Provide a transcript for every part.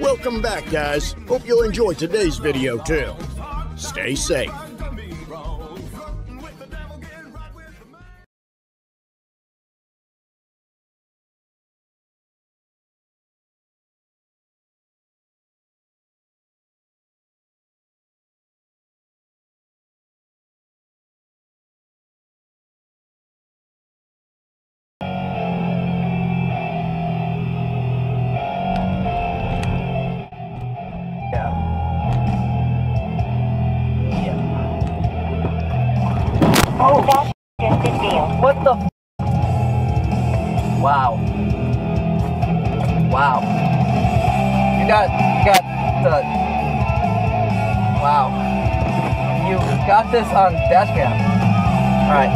Welcome back, guys. Hope you'll enjoy today's video, too. Stay safe. What the f? Wow. Wow. You got the... Wow. You got this on dash cam. Alright,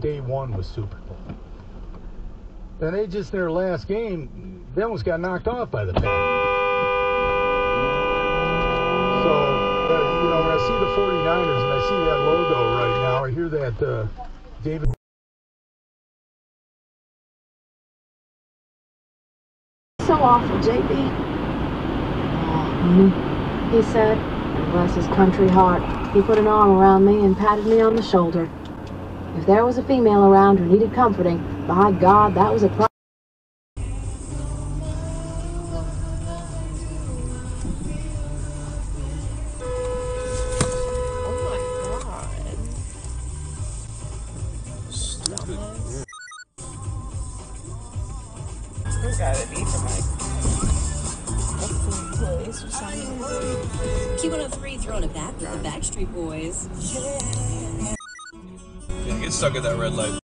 Day one was Super Bowl. And they just, their last game, they almost got knocked off by the Packers. So, you know, when I see the 49ers and I see that logo right now, I hear that David... So awful, JB. Mm-hmm. He said, and bless his country heart, he put an arm around me and patted me on the shoulder. If there was a female around who needed comforting, by God, that was a problem. Q103 throwing it back with the Backstreet Boys. Yeah. Yeah, get stuck at that red light.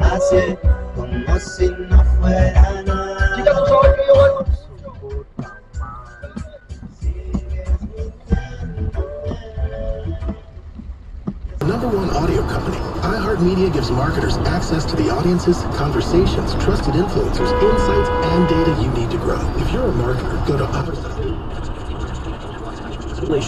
Hace como si no fuera nada. Chicas, por favor, que yo vuelvo. #1 audio company, iHeartMedia gives marketers access to the audiences, conversations, trusted influencers, insights, and data you need to grow. If you're a marketer, go to iHeartMedia.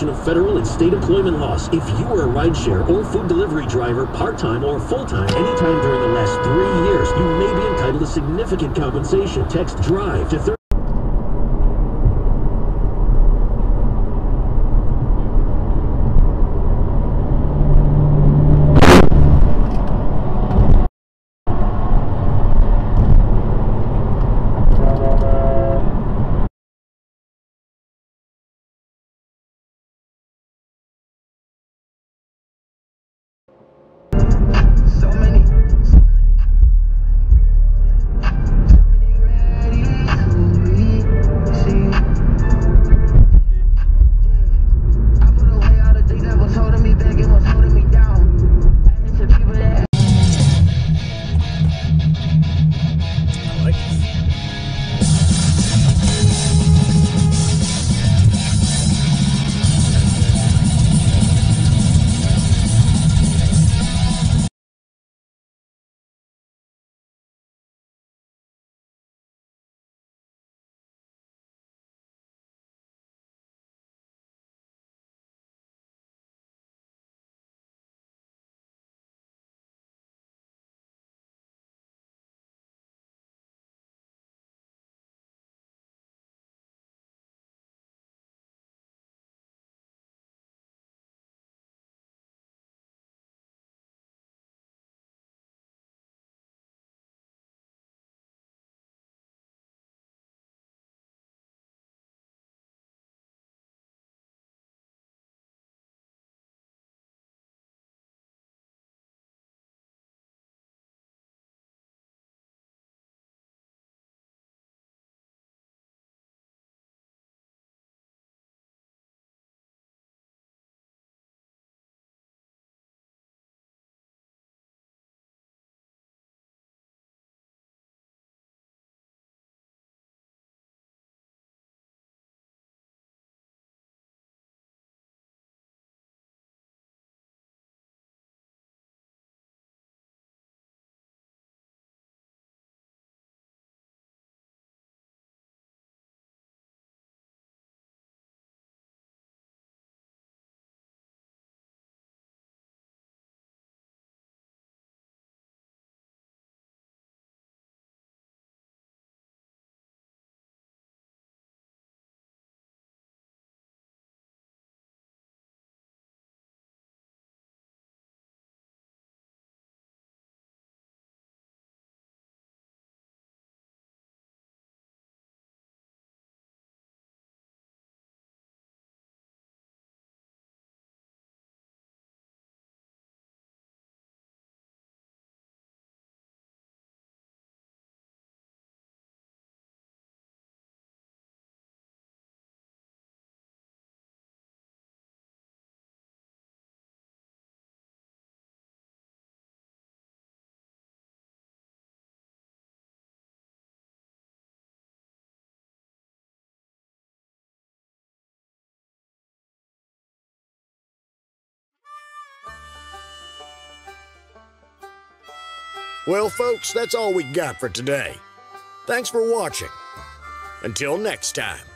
Of federal and state employment laws. If you were a rideshare or food delivery driver, part-time or full-time, anytime during the last 3 years, you may be entitled to significant compensation. Text DRIVE to 30. Well, folks, that's all we got for today. Thanks for watching. Until next time.